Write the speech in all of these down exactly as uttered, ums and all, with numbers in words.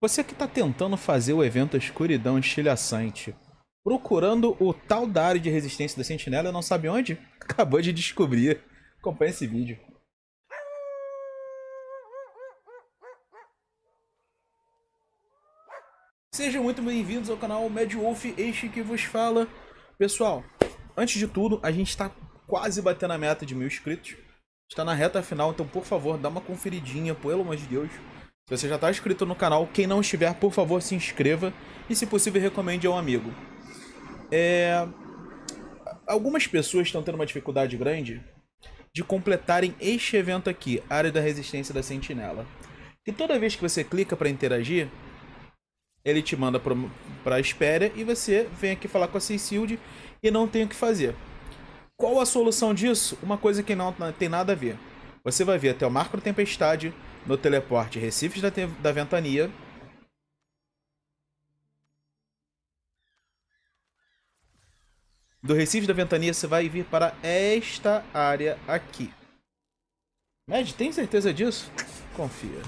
Você que está tentando fazer o evento Escuridão Estilhaçante, procurando o tal da área de resistência da Sentinela, não sabe onde? Acabou de descobrir. Acompanhe esse vídeo. Sejam muito bem-vindos ao canal Mad Wolf, este que vos fala. Pessoal, antes de tudo, a gente está quase batendo a meta de mil inscritos. Está na reta final, então por favor, dá uma conferidinha, pelo amor de Deus. Se você já está inscrito no canal, quem não estiver, por favor, se inscreva. E se possível, recomende a um amigo. É... Algumas pessoas estão tendo uma dificuldade grande de completarem este evento aqui, Área da Resistência da Sentinela. E toda vez que você clica para interagir, ele te manda para a espera e você vem aqui falar com a Cecilia e não tem o que fazer. Qual a solução disso? Uma coisa que não tem nada a ver. Você vai vir até o Marco da Tempestade, no teleporte Recife da, da Ventania. Do Recife da Ventania você vai vir para esta área aqui. Mad, tem certeza disso? Confia.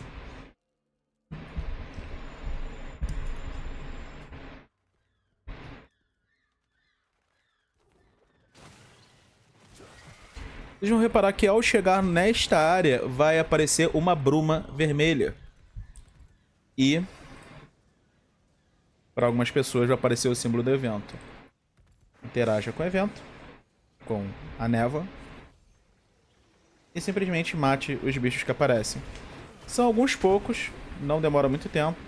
Vocês vão reparar que ao chegar nesta área, vai aparecer uma bruma vermelha. E, para algumas pessoas, vai aparecer o símbolo do evento. Interaja com o evento, com a névoa, e simplesmente mate os bichos que aparecem. São alguns poucos, não demora muito tempo.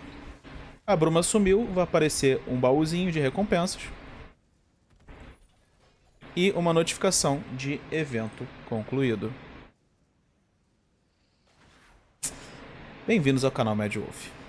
A bruma sumiu, vai aparecer um baúzinho de recompensas. E uma notificação de evento concluído. Bem-vindos ao canal Mad Wolf.